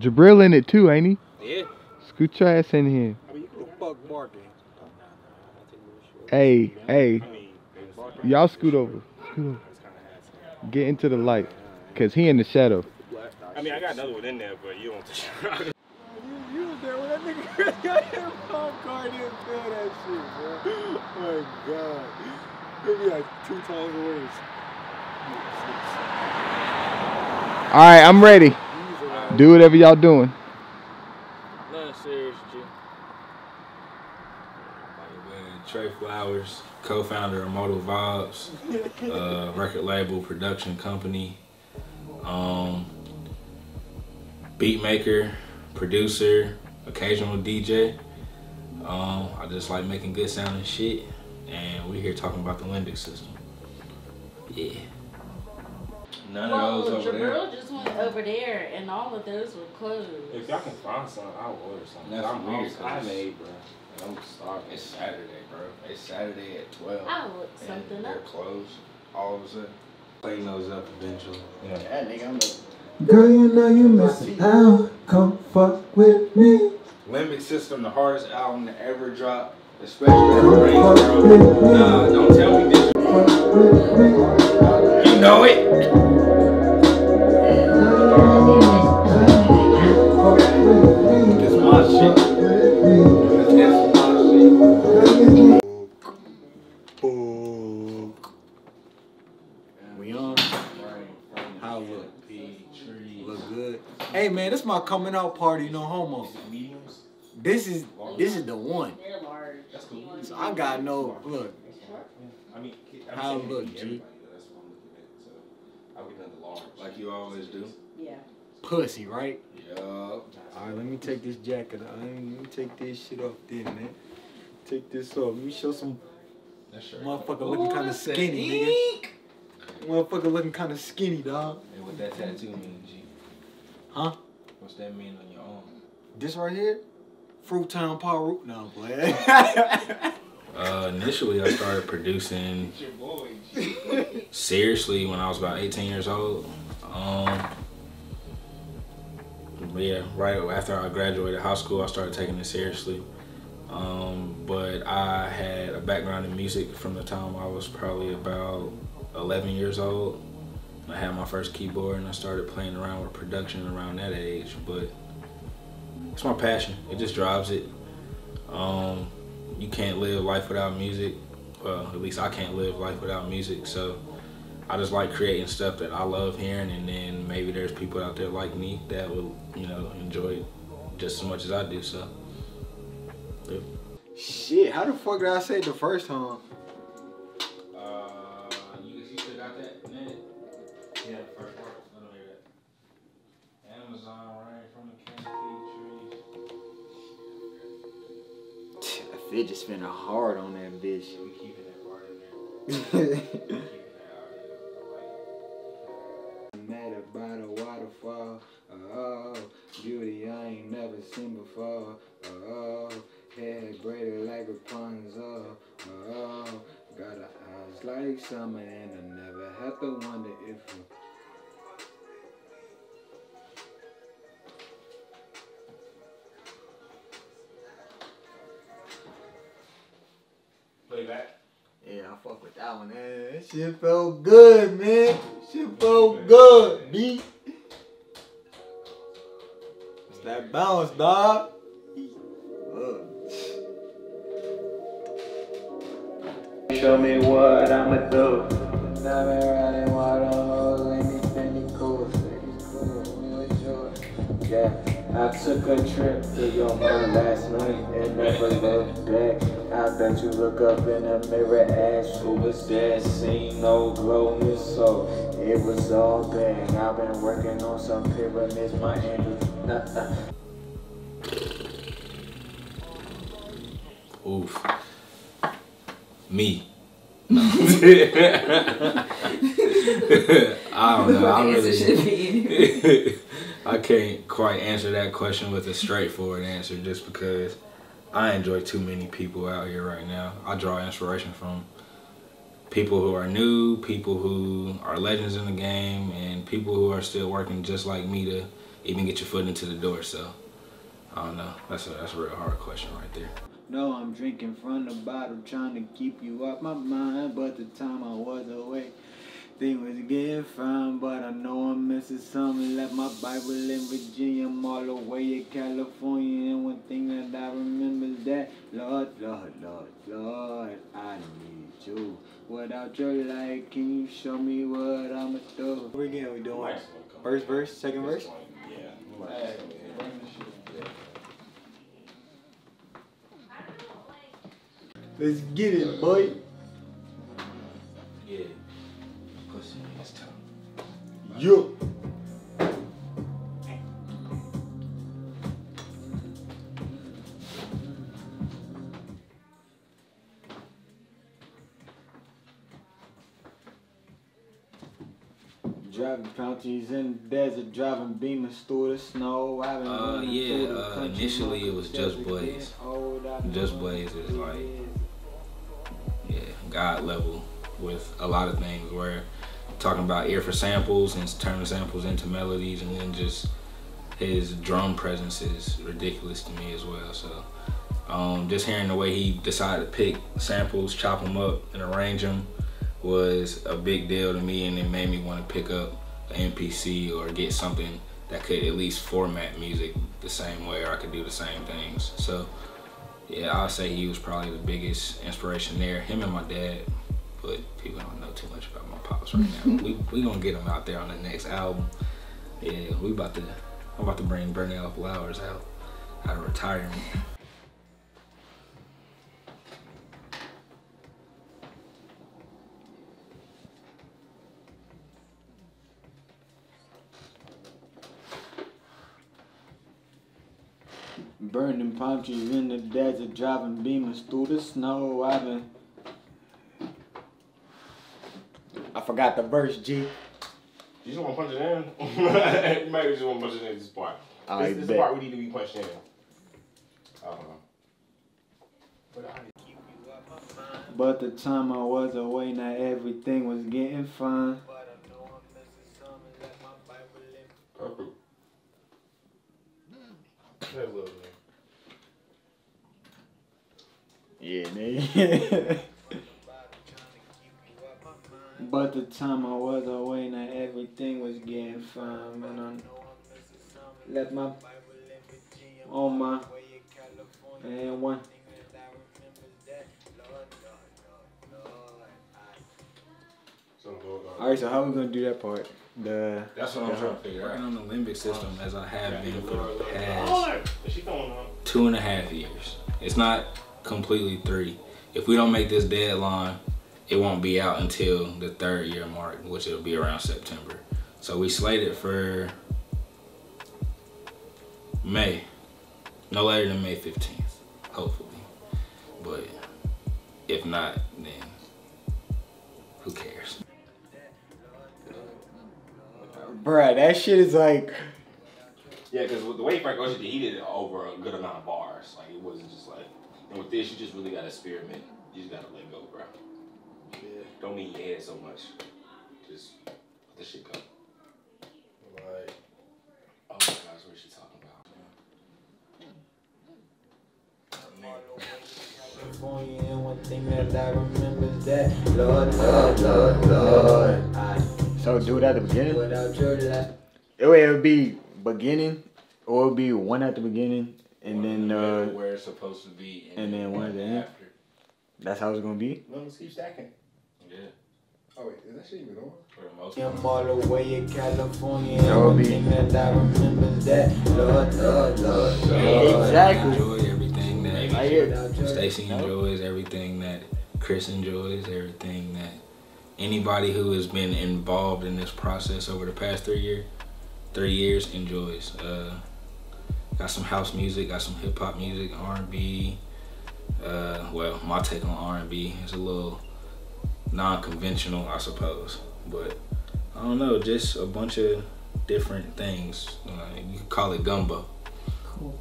Jabril in it too, ain't he? Yeah. Scoot your ass in here. I mean, you fuck barking. Hey, hey. Y'all scoot over. Scoot over. Get into the light. Cause he in the shadow. I mean, I got another one in there, but you don't. You was there when that nigga got his phone car and didn't feel that shit, bro. Oh my god. Maybe like 2 times away. Alright, I'm ready. Do whatever y'all doing. Nah, serious, G. Trey Flowers, co-founder of Motor Vibes, record label, production company, beat maker, producer, occasional DJ. I just like making good sounding shit, and we're here talking about the Limbic System. Yeah. None of those over there. Jabril just went over there, and all of those were closed. If y'all can find something, I'll order something. I'm weird. I made, bro. I'm starving. It's Saturday, bro. It's Saturday at 12. I looked something up. They're closed all of a sudden. Clean those up eventually. Yeah. That nigga, I'm a... Girl, you know you missing out. Come fuck with me. Limbic System, the hardest album to ever drop, especially in the rain, bro. Nah, don't tell me this. You know it. Hey man, this is my coming out party, no homo. This is the one. So I got no look. How it look, G? Like you always do. Yeah. Pussy, right? Yeah. Alright, let me take this jacket off. Let me take this shit off then, man. Take this off. Let me show some motherfucker looking kinda skinny, nigga. Motherfucker looking kinda skinny, dog. And what that tattoo mean, G? Huh? What's that mean on your arm? This right here? Fruit Town Power Root. No, boy. Initially, I started producing seriously when I was about 18 years old. Yeah, right after I graduated high school, I started taking it seriously. But I had a background in music from the time I was probably about 11 years old. I had my first keyboard and I started playing around with production around that age, but it's my passion. It just drives it. You can't live life without music. At least I can't live life without music, so I just like creating stuff that I love hearing, and then maybe there's people out there like me that will, you know, enjoy it just as much as I do, so. Yeah. Shit, how the fuck did I say it the first time? You still got that? Yeah, the first part. I don't hear that. Amazon rain from the canopy trees. I feel just spinning hard on that bitch. Yeah, we keeping that part in there. I'm mad about a waterfall. Oh, beauty I ain't never seen before. Oh, hair braided like Rapunzel. Oh, got her eyes like summer and I never have to wonder if you... Play back? Yeah, I fuck with that one, man. That shit felt good, man. Shit felt good, B. It's that bounce, dog. Show me what I'ma do. I've been riding water holes, ain't it pretty cool? Yeah, I took a trip to your mom last night and never looked back. I bet you look up in the mirror, ask who was that? Seen no glow in your soul. It was all bang. I've been working on some pyramids, my angel. Oof. Me. I don't know. I really, I can't quite answer that question with a straightforward answer, just because I enjoy too many people out here right now. I draw inspiration from people who are new, people who are legends in the game, and people who are still working just like me to even get your foot into the door. So I don't know. That's a real hard question right there. No, I'm drinking from the bottle, trying to keep you off my mind. But the time I was away, things was getting fine. But I know I'm missing something. Left my Bible in Virginia, I'm all the way in California. And one thing that I remember is that, Lord, Lord, Lord, Lord, I need you. Without your light, can you show me what I'ma do? What again we doing? First verse, second verse? Yeah. Let's get it, boy. Yeah. Pussy niggas tough. Yo. Driving counties in the desert, driving beamers through the snow. Initially it was Just Blaze. Just Blaze is like God level with a lot of things, where talking about ear for samples and turning samples into melodies, and then just his drum presence is ridiculous to me as well. So just hearing the way he decided to pick samples, chop them up and arrange them was a big deal to me, and it made me want to pick up an MPC or get something that could at least format music the same way, or I could do the same things. So yeah, I'll say he was probably the biggest inspiration there. Him and my dad, but people don't know too much about my pops right now. we gonna get him out there on the next album. Yeah, I'm about to bring Burnell Flowers out of retirement. Burning palm trees in the desert, driving beamers through the snow. I forgot the verse, G. You just want to punch it in? You might just want to punch it in this part. This is the part we need to be punched in. I don't know. But the time I was away, now everything was getting fine. But I know I'm missing something, like my Bible in. Perfect. Yeah, man. But the time I was away, now everything was getting fine, man. I left my on my and one. All right, so how are we gonna do that part? That's what I'm trying to figure out. Working on the limbic system as I have been for the past 2.5 years. It's not completely 3. If we don't make this deadline, it won't be out until the 3rd year mark, which it'll be around September. So we slated for May, no later than May 15th, hopefully. But if not, then who cares? Bruh, that shit is like... Yeah, because the way Frank Ocean did, he did it over a good amount of bars. Like, it wasn't just like... And with this, you just really got to experiment. You just got to let go, bro. Yeah. Don't need your head so much. Just let this shit go. Like... Oh my gosh, what is she talking about? So do it at the beginning? It would be beginning, or it would be one at the beginning, and then where it's supposed to be, and then one at the end. That's how it's gonna be. Let's keep stacking. Yeah. Oh wait, is that shit even on? For the most part. I'm all the way in California. That would be. Exactly. Enjoy everything that I hear. Stacy enjoys everything that Chris enjoys, everything that anybody who has been involved in this process over the past 3 years enjoys. Got some house music, got some hip hop music, R&B. Well, my take on R&B is a little non-conventional, I suppose. But I don't know, just a bunch of different things. You could call it gumbo. Cool.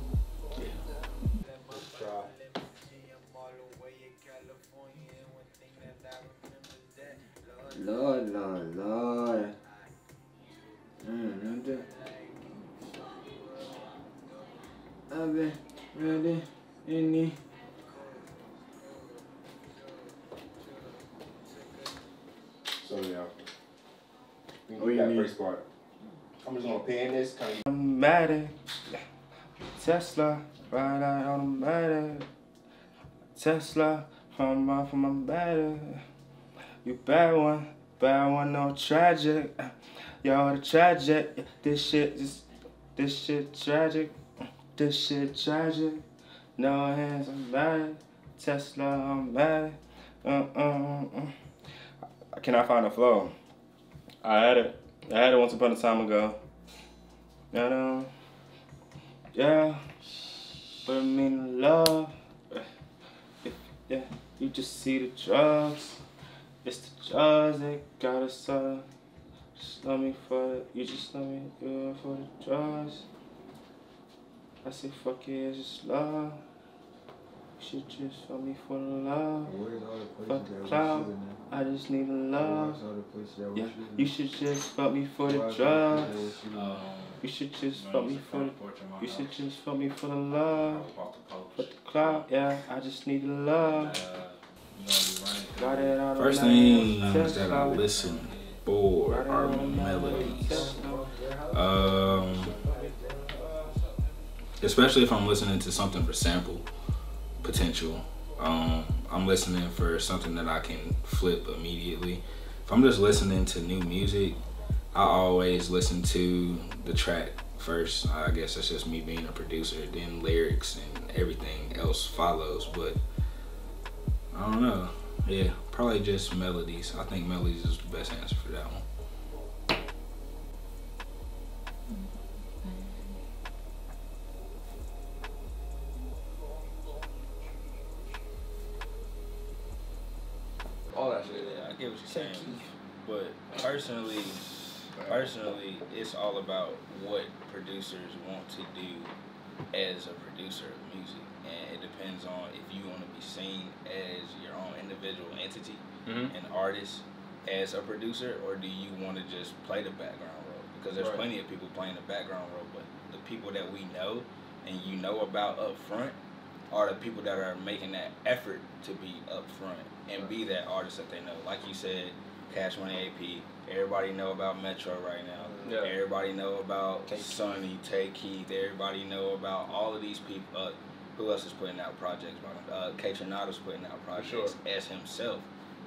Lord, Lord, Lord. Ready, ready, any. So yeah, we got first part. I'm just gonna pan this kind of. I'm mad at Tesla, ride out on automatic. Tesla, from off my battery. You bad one, no tragic. Y'all the tragic. This shit tragic. This shit tragic. No hands, I'm bad. Tesla, I'm bad. I cannot find a flow. I had it once upon a time ago. Yeah. But I mean love. Yeah, you just see the drugs. It's the drugs that got us up. Just love me for it. You just love me good for the drugs. I say fuck it, it's just love. You should just fuck me for the love. Fuck the cloud. I just need the love. Yeah, you should just fuck me for the drugs. You should just fuck me for the. You should just fuck me for the love. Fuck the cloud. Yeah, I just need the love. First thing is that I listen for our melodies, especially if I'm listening to something for sample potential. I'm listening for something that I can flip immediately. If I'm just listening to new music, I always listen to the track first. I guess that's just me being a producer. Then lyrics and everything else follows, but I don't know. Yeah, probably just melodies. I think melodies is the best answer for that one. All that shit, yeah, I get what you're saying. But personally, it's all about what producers want to do as a producer of music. And it depends on if you want to be seen as your own individual entity, an artist, as a producer, or do you want to just play the background role? Because there's plenty of people playing the background role, but the people that we know and you know about up front are the people that are making that effort to be up front and be that artist that they know. Like you said, Cash Money AP, everybody know about Metro right now. Yeah. Everybody know about Sonny, Tay Keith, everybody know about all of these people. Who else is putting out projects? K. Tornado's putting out projects as himself.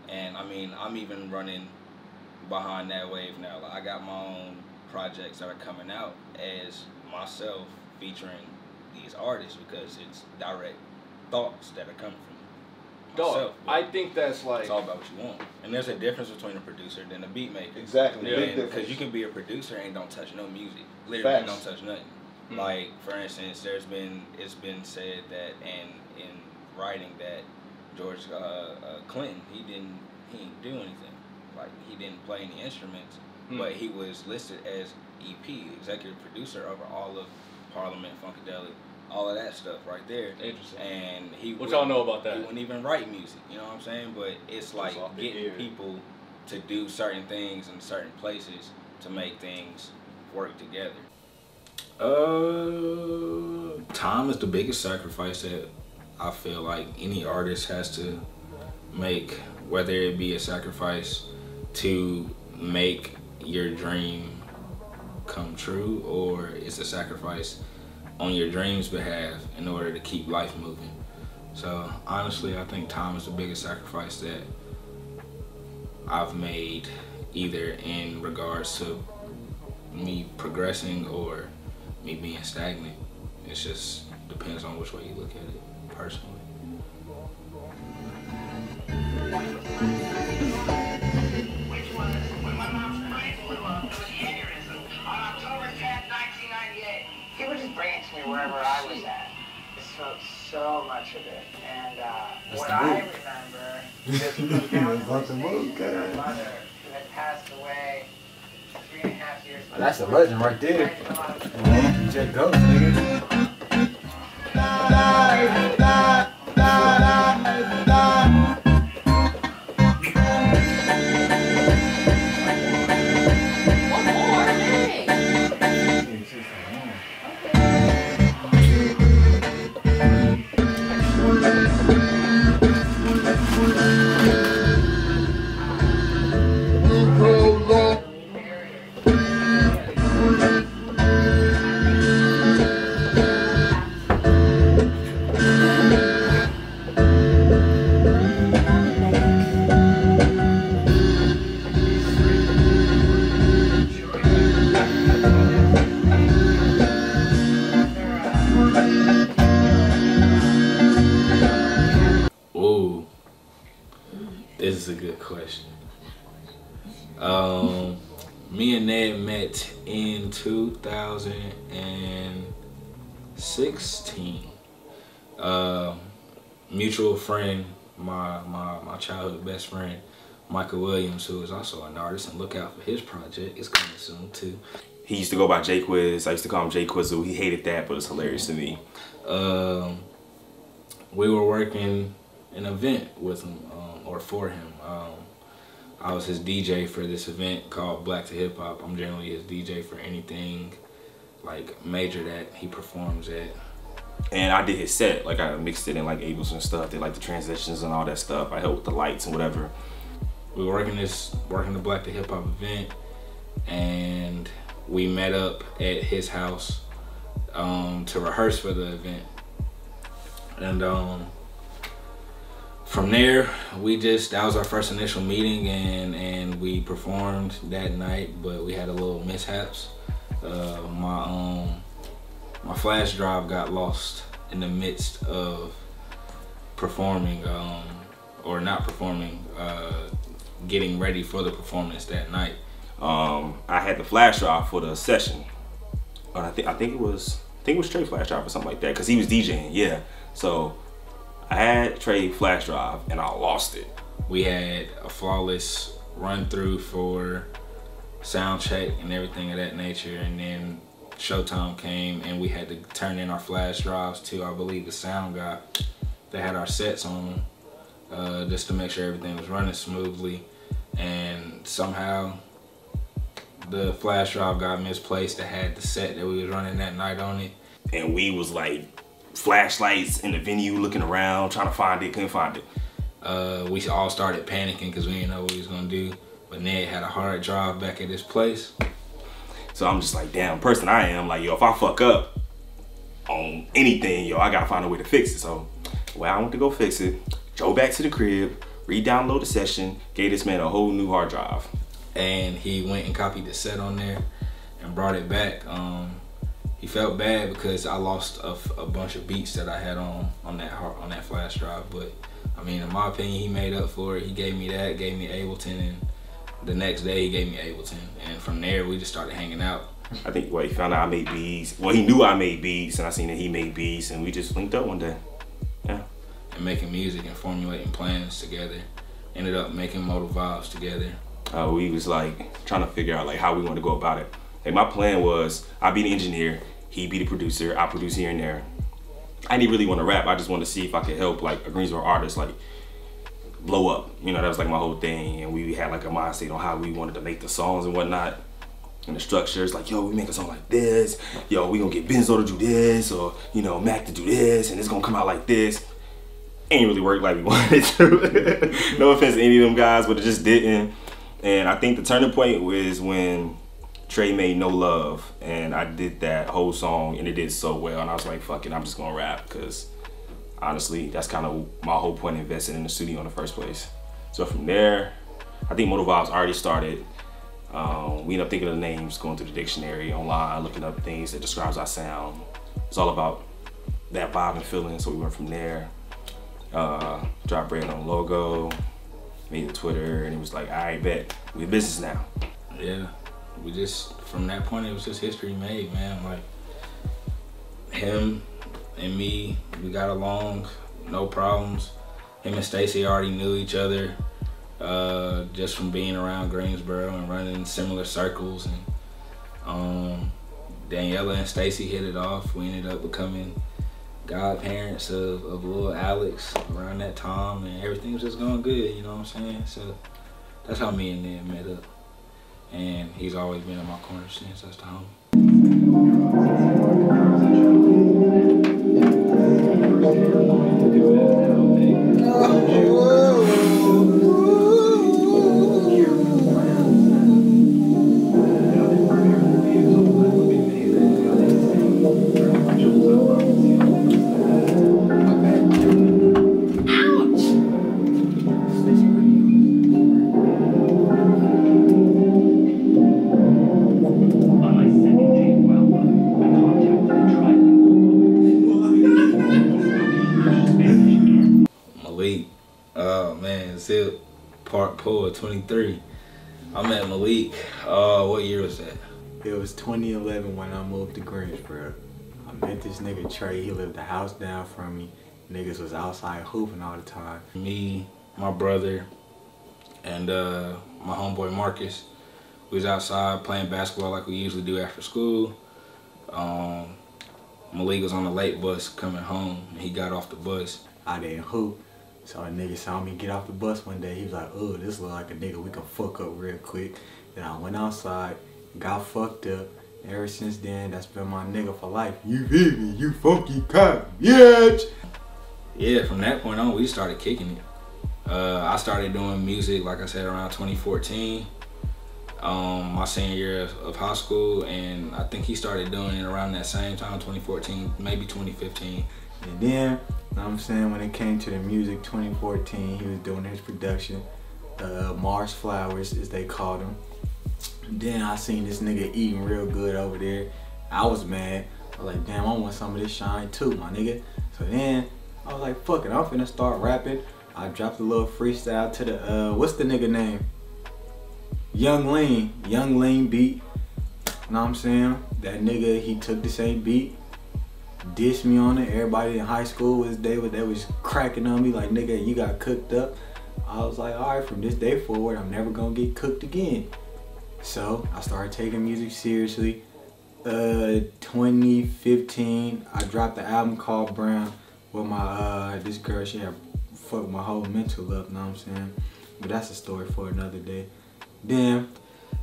And I mean, I'm even running behind that wave now. Like, I got my own projects that are coming out as myself featuring these artists because it's direct thoughts that are coming from myself. I think that's like... It's all about what you want. And there's a difference between a producer and a beat maker. Exactly. Because you can be a producer and don't touch no music. Literally don't touch nothing. Like, for instance, it's been said that, and in writing, that George Clinton, he didn't do anything. Like, he didn't play any instruments, but he was listed as EP, executive producer, over all of Parliament, Funkadelic, all of that stuff right there. Interesting. And he, what y'all know about that? He wouldn't even write music, you know what I'm saying? But it's like getting people to do certain things in certain places to make things work together. Time is the biggest sacrifice that I feel like any artist has to make, whether it be a sacrifice to make your dream come true, or it's a sacrifice on your dream's behalf in order to keep life moving. So honestly, I think time is the biggest sacrifice that I've made, either in regards to me progressing or me being stagnant. It just depends on which way you look at it, personally. Which was when my mom's brain blew up, it was an aneurysm. On October 10th, 1998, he would just bring it to me wherever I was at. I smoked so much of it. And what I remember is the conversation with my mother, who had passed away 3.5 years ago. That's a legend right there. Check those, nigga. One more thing. This is a good question. Me and Ned met in 2016. Mutual friend, my childhood best friend, Michael Williams, who is also an artist, and look out for his project. It's coming soon too. He used to go by J Quiz. I used to call him J Quizzle. He hated that, but it's hilarious to me. We were working an event with him, or for him. I was his DJ for this event called Black to Hip Hop. I'm generally his DJ for anything like major that he performs at. And I did his set, like I mixed it in like Ableton and stuff, did like the transitions and all that stuff. I helped with the lights and whatever. We were working the Black to Hip Hop event, and we met up at his house to rehearse for the event. And from there, that was our first initial meeting, and we performed that night, but we had a little mishaps. My flash drive got lost in the midst of performing, or not performing, getting ready for the performance that night. I had the flash drive for the session. I think it was Trey flash drive or something like that, cause he was DJing, yeah. So I had Trey flash drive and I lost it. We had a flawless run through for sound check and everything of that nature, and then showtime came and we had to turn in our flash drives to, I believe, the sound guy that had our sets on them, just to make sure everything was running smoothly. And somehow the flash drive got misplaced that had the set that we was running that night on it. And we was like flashlights in the venue looking around, trying to find it, couldn't find it. We all started panicking because we didn't know what we was gonna do. But Ned had a hard drive back at his place. So I'm just like, damn person I am, like, yo, if I fuck up on anything, yo, I gotta find a way to fix it. So, well, I went to go fix it, drove back to the crib, re-download the session, gave this man a whole new hard drive. And he went and copied the set on there and brought it back. He felt bad because I lost a bunch of beats that I had on that flash drive. But I mean, in my opinion, he made up for it. He gave me that, gave me Ableton, and the next day he gave me Ableton, and from there we just started hanging out. I think, well, he found out I made beats. Well, he knew I made beats, and I seen that he made beats, and we just linked up one day. Yeah. And making music and formulating plans together. Ended up making Motor Vibes together. We was like trying to figure out like how we want to go about it. Like my plan was, I'd be the engineer, he'd be the producer, I produce here and there. I didn't really want to rap. I just wanted to see if I could help like a Greensboro artist like blow up, you know. That was like my whole thing, and we had like a mindset on how we wanted to make the songs and whatnot, and the structures. Like, yo, we make a song like this, yo, we gonna get Benzo to do this, or you know, Mac to do this, and it's gonna come out like this. Ain't really work like we wanted to. No offense to any of them guys, but it just didn't. And I think the turning point was when Trey made No Love, and I did that whole song, and it did so well, and I was like, fuck it, I'm just gonna rap, because honestly, that's kind of my whole point of investing in the studio in the first place. So from there, I think Motor Vibes already started. We ended up thinking of the names, going through the dictionary, online, looking up things that describes our sound. It's all about that vibe and feeling, so we went from there. Dropped brand on logo, made the Twitter, and it was like, all right, bet, we in business now. Yeah, we just, from that point, it was just history made, man. Like, him and me, we got along, no problems. Him and Stacy already knew each other just from being around Greensboro and running similar circles. And Daniela and Stacy hit it off. We ended up becoming godparents of little Alex around that time, and everything was just going good, you know what I'm saying? So that's how me and Ned met up. And he's always been in my corner since. That's the homie. Park Pool at 23. I met Malik. What year was that? It was 2011 when I moved to Greensboro. I met this nigga Trey. He lived a house down from me. Niggas was outside hooping all the time. Me, my brother, and my homeboy Marcus. We was outside playing basketball like we usually do after school. Malik was on the late bus coming home, and he got off the bus. I didn't hoop. So a nigga saw me get off the bus one day. He was like, oh, this look like a nigga we can fuck up real quick. Then I went outside, got fucked up. Ever since then, that's been my nigga for life. You hear me, you funky cop, bitch. Yeah, from that point on, we started kicking it. I started doing music, like I said, around 2014. My senior year of high school, and I think he started doing it around that same time, 2014, maybe 2015. And then, I'm saying, when it came to the music, 2014, he was doing his production, Mars Flowers, as they called him. Then I seen this nigga eating real good over there. I was mad. I was like, damn, I want some of this shine too, my nigga. So then I was like, fuck it, I'm finna start rapping. I dropped a little freestyle to the, what's the nigga name? Young Lean beat. You know what I'm saying? That nigga, he took the same beat, dissed me on it. Everybody in high school was they was cracking on me like, nigga, you got cooked up. I was like, all right, from this day forward, I'm never gonna get cooked again. So I started taking music seriously. 2015, I dropped the album called Brown with my this girl. She had fucked my whole mental up. You know what I'm saying? But that's a story for another day. Then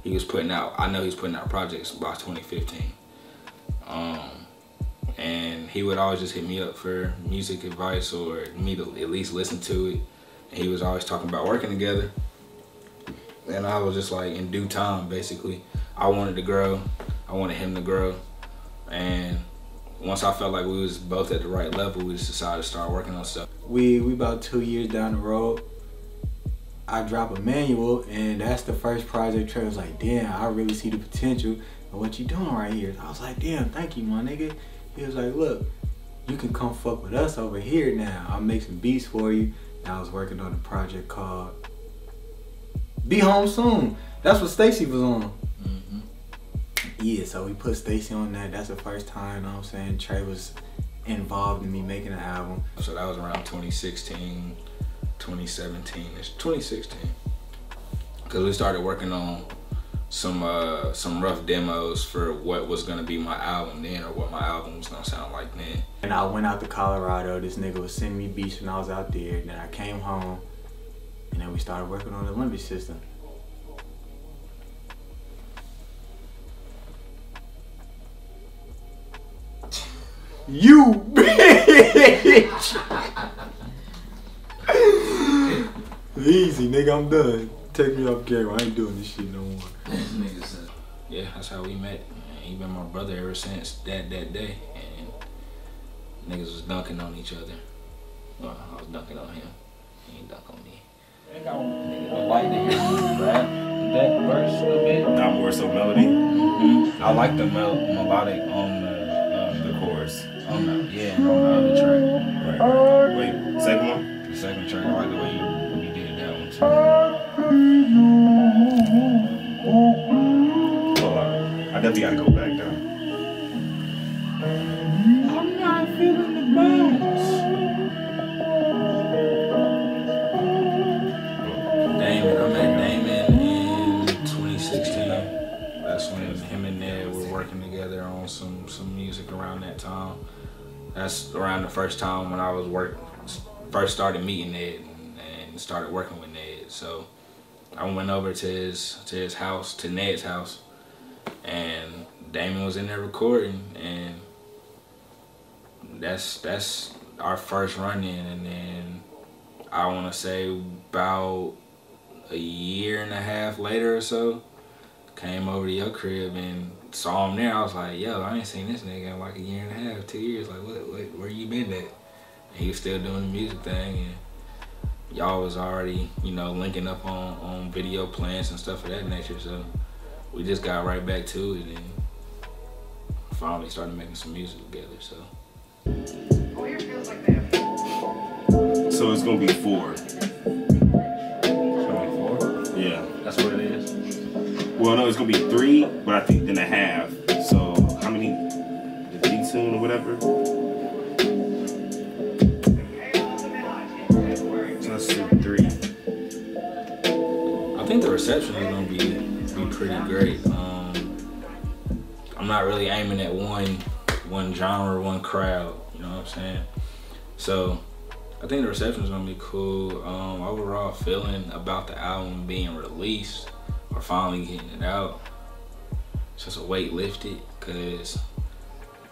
he was putting out. I know he was putting out projects by 2015. And he would always just hit me up for music advice or me to at least listen to it. And he was always talking about working together. And I was just like, in due time, basically. I wanted to grow. I wanted him to grow. And once I felt like we was both at the right level, we just decided to start working on stuff. We about 2 years down the road, I dropped a manual, and that's the first project Trey was like, damn, I really see the potential of what you doing right here. I was like, damn, thank you, my nigga. He was like, look, you can come fuck with us over here now. I'll make some beats for you. And I was working on a project called Be Home Soon. That's what Stacy was on. Mm-hmm. Yeah, so we put Stacy on that. That's the first time, you know what I'm saying, Trey was involved in me making an album. So that was around 2016, 2017. It's 2016. Because we started working on some rough demos for what was gonna be my album then, or what my album was gonna sound like then. And I went out to Colorado. This nigga was sending me beats when I was out there. And then I came home, and then we started working on the Limbic System. You bitch! Easy, nigga, I'm done. Take me off camera. I ain't doing this shit no more. Yeah, that's how we met. He been my brother ever since that day, and niggas was dunking on each other. Well, I was dunking on him. He ain't dunk on me. Nigga, I like to hear you rap that verse a bit. Not more so melody. Mm-hmm. I like the melodic on the chorus. On the, yeah, on the other track. Right. Wait, second one. The second track. I like the way you did that one too. Well, I definitely gotta go back down. I'm not feeling the bounce. I met Damon in 2016. That's when him and Ned were working together on some music around that time. That's around the first time when I was first started meeting Ned and started working with Ned. So I went over to his house, to Ned's house, and Damon was in there recording, and that's our first run in. And then I want to say about a year and a half later or so, came over to your crib and saw him there. I was like, yo, I ain't seen this nigga in like a year and a half, 2 years. Like, what where you been at? And he was still doing the music thing, and y'all was already, you know, linking up on video plans and stuff of that nature. So we just got right back to it and finally started making some music together, so. Oh, it feels like that. So it's gonna be four. That's what it is? Well, no, it's going to be 3, but I think then a half. So, how many? The D-tune or whatever? Let's do 3. I think the reception is going to be pretty great. I'm not really aiming at one genre, one crowd. You know what I'm saying? So, I think the reception is gonna be cool. Overall feeling about the album being released or finally getting it out. It's just a weight lifted because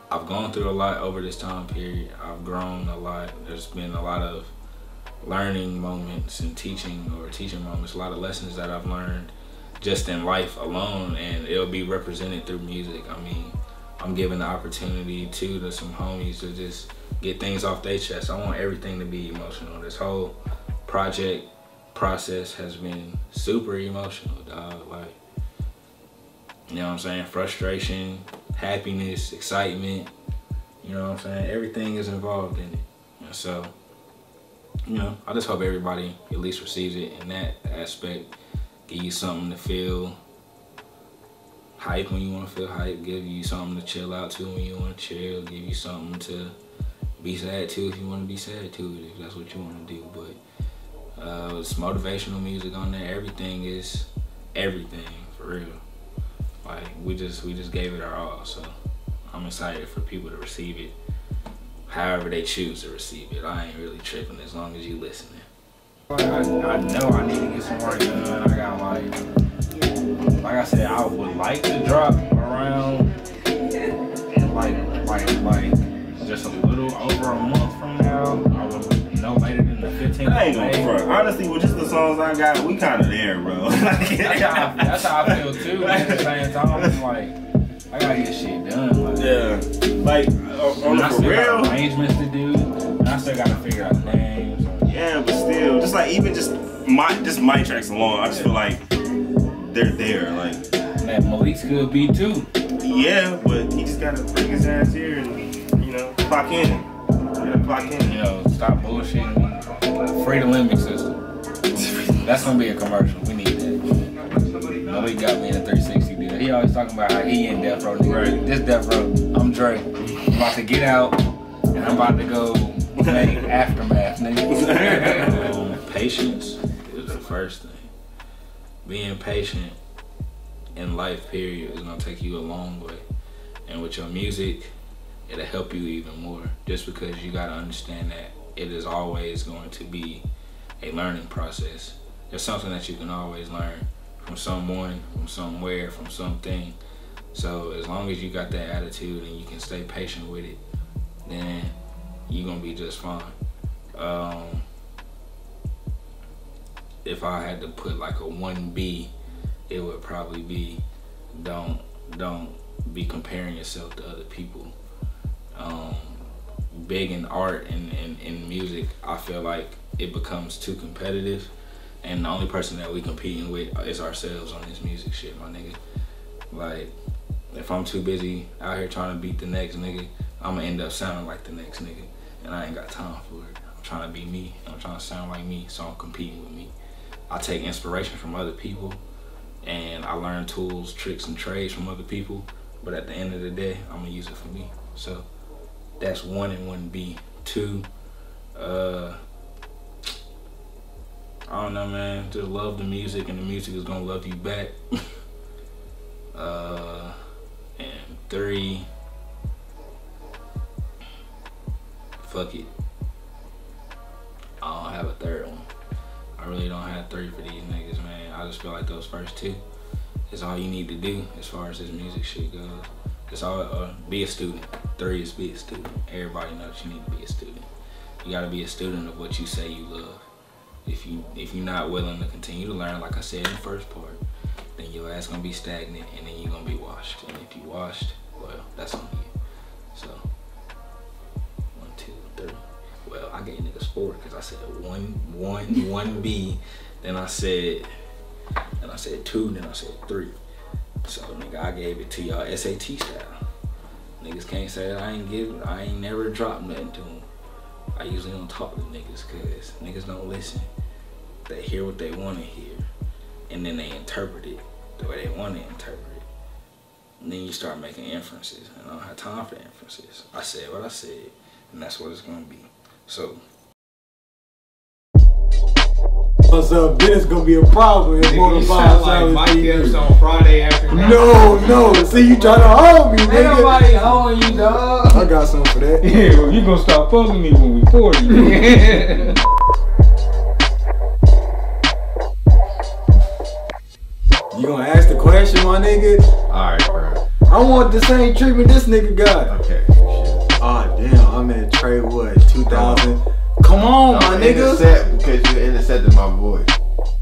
I've gone through a lot over this time period. I've grown a lot. There's been a lot of learning moments and teaching moments, a lot of lessons that I've learned just in life alone, and it'll be represented through music. I mean, I'm giving the opportunity to some homies to just get things off their chest. I want everything to be emotional. This whole project process has been super emotional, dog. Like, you know what I'm saying? Frustration, happiness, excitement, you know what I'm saying? Everything is involved in it. And so, you know, I just hope everybody at least receives it in that aspect. Give you something to feel hype when you want to feel hype. Give you something to chill out to when you want to chill. Give you something to be sad too if you want to be sad too, if that's what you want to do. But it's motivational music on there. Everything is everything, for real. Like, we just gave it our all. So I'm excited for people to receive it however they choose to receive it. I ain't really tripping as long as you listening. I know I need to get some work done. I got, like I said, I would like to drop around like just a little over a month from now, no later than the 15th. I ain't gonna front. Honestly, with just the songs I got, we kind of there, bro. That's how I feel too. At the same time, I'm like, I gotta get shit done. Like, yeah. Like, on the for real. Arrangements to do, and I still gotta figure out the names. Yeah, but still, just like even just my tracks alone, I just feel like they're there. Like, that Malik's could be too. Yeah, but he just gotta bring his ass here and, you know, clock in. Yeah, clock in. Yo, stop bullshitting. Free the Limbic System. That's gonna be a commercial. We need that. Nobody got me in a 360 deal. He always talking about how he in Death Row. Right. This Death Row. I'm Dre. I'm about to get out, and I'm about to go make Aftermath, nigga. Patience is the first thing. Being patient in life, period, is gonna take you a long way. And with your music, it'll help you even more, just because you gotta understand that it is always going to be a learning process. There's something that you can always learn from someone, from somewhere, from something. So as long as you got that attitude and you can stay patient with it, then you're gonna be just fine. If I had to put like a 1B, it would probably be don't be comparing yourself to other people. Big in art and in music, I feel like it becomes too competitive, and the only person that we competing with is ourselves on this music shit, my nigga. Like, if I'm too busy out here trying to beat the next nigga, I'm gonna end up sounding like the next nigga, and I ain't got time for it. I'm trying to be me, and I'm trying to sound like me, so I'm competing with me. I take inspiration from other people, and I learn tools, tricks, and trades from other people, but at the end of the day, I'm gonna use it for me. So that's 1 and 1B. 2, I don't know, man. Just love the music, and the music is gonna love you back. And 3, fuck it. I don't have a 3rd one. I really don't have 3 for these niggas, man. I just feel like those first 2 is all you need to do as far as this music shit goes. It's all, be a student. 3 is be a student. Everybody knows you need to be a student. You gotta be a student of what you say you love. If you're not willing to continue to learn, like I said in the first part, then your ass gonna be stagnant, and then you're gonna be washed. And if you washed, well, that's on you. So, 1, 2, 3. Well, I gave niggas 4 because I said 1B, then I said 2, then I said 3. So, nigga, I gave it to y'all SAT style. Niggas can't say that I ain't never dropped nothing to them. I usually don't talk to niggas because niggas don't listen. They hear what they want to hear. and then they interpret it the way they want to interpret it. And then you start making inferences. I don't have time for inferences. I said what I said, and that's what it's gonna be. So what's up? This gonna be a problem. It's Motor Vibes like Mike Epps on Friday afternoon. No. See, you trying to hold me, nigga. Ain't nobody holding you, dog. I got something for that. Yeah, well, you gonna stop fucking me when we 40. You gonna ask the question, my nigga? Alright, bro. I want the same treatment this nigga got. Okay. Ah, oh, damn. I'm in Trey, what, 2000? Come on, my nigga. Because you intercepted my voice,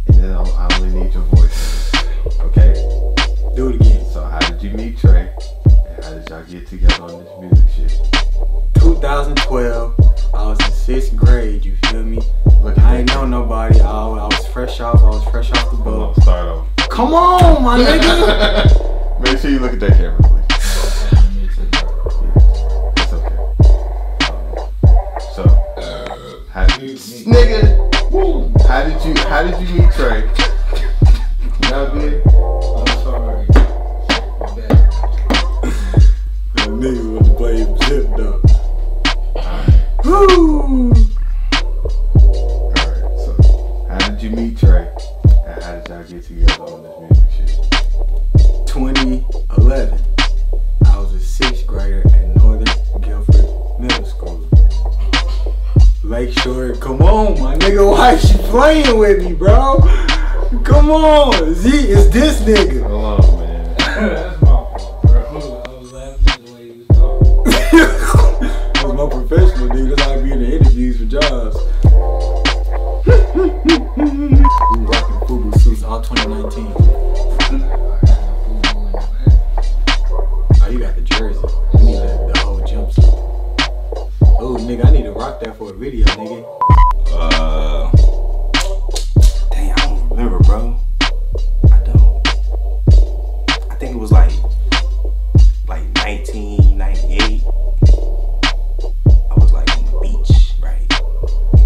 and then I only need your voice. Okay. Do it again. So how did you meet Trey, and how did y'all get together on this music shit? 2012. I was in 6th grade. You feel me? Look, I ain't know nobody. I was fresh off. The boat. Start over. Come on, my nigga. Make sure you look at that camera, please. Nigga, woo. How did you meet Trey? That big? I'm sorry. That nigga was playing zip though. Alright. Woo. Alright, so how did you meet Trey? And how did y'all get together on this music shit? 2011. I was a 6th grader at Northern Guilford Middle School. Lakeshore, come on, my nigga. Why is she playing with me, bro? Come on, Z, it's this nigga. Hold on, man. That's my fault, bro. I was laughing at the way he was talking. That was my professional, dude. That's how I be in the interviews for jobs. We rocking FUBU suits all 2019. Oh, you got the jersey. You need the whole jumpsuit. Oh, nigga, I need to rock that for a video, nigga. Dang, I don't remember, bro. I don't. I think it was like 1998. I was like on the beach, right? It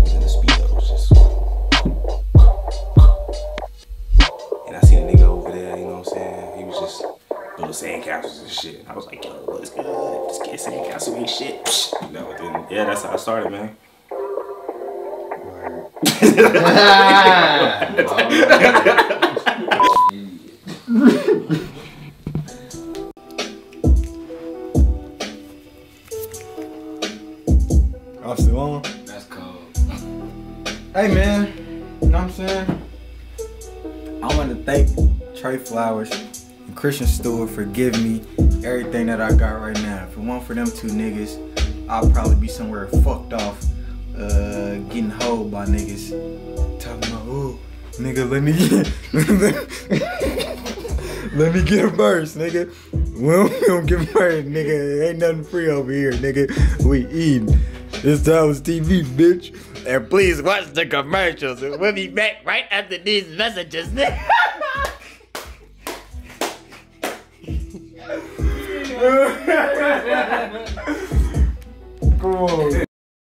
was in the speedos, just. And I seen a nigga over there, you know what I'm saying? He was just doing sandcastles and shit. I was like, yo, what's good? This kid sandcastle ain't shit. You know, yeah, that's how I started, man. I'm still on. That's cold. Hey, man. You know what I'm saying? I want to thank Trey Flowers and Christian Stewart for giving me everything that I got right now. If it weren't for them two niggas, I'll probably be somewhere fucked off, getting hoed by niggas. Talking about, ooh, nigga, let me get a verse, nigga. We don't get a verse, nigga. Ain't nothing free over here, nigga. We eating. This time was TV, bitch. And please watch the commercials. And we'll be back right after these messages, nigga. Come on.